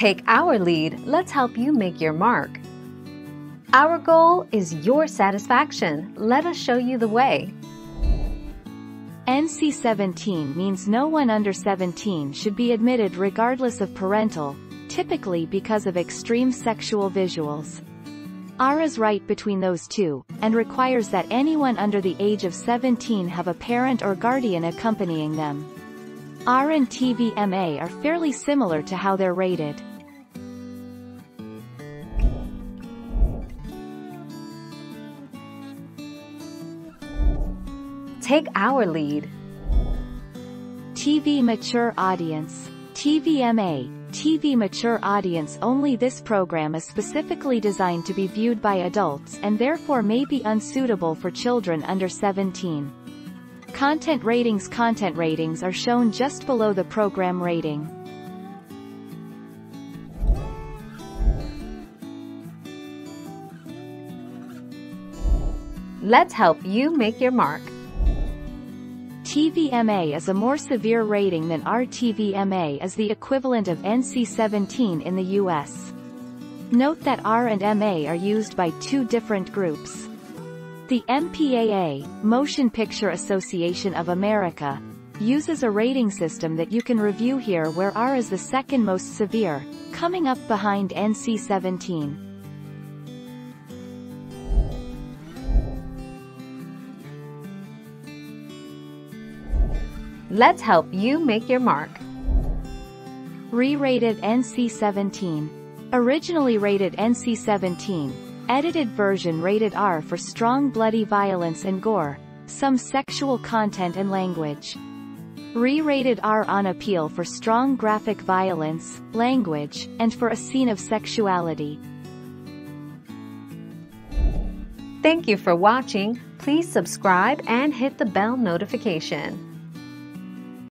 Take our lead, let's help you make your mark. Our goal is your satisfaction. Let us show you the way. NC-17 means no one under 17 should be admitted regardless of parental, typically because of extreme sexual visuals. R is right between those two, and requires that anyone under the age of 17 have a parent or guardian accompanying them. R and TV-MA are fairly similar to how they're rated. Take our lead. TV Mature Audience. TV-MA. TV Mature Audience only. This program is specifically designed to be viewed by adults and therefore may be unsuitable for children under 17. Content ratings. Content ratings are shown just below the program rating. Let's help you make your mark. TV-MA is a more severe rating than R. TV-MA is the equivalent of NC-17 in the US. Note that R and MA are used by two different groups. The MPAA, Motion Picture Association of America, uses a rating system that you can review here where R is the second most severe, coming up behind NC-17. Let's help you make your mark. Re-rated NC-17. Originally rated NC-17, edited version rated R for strong bloody violence and gore, some sexual content and language. Re-rated R on appeal for strong graphic violence, language, and for a scene of sexuality. Thank you for watching. Please subscribe and hit the bell notification.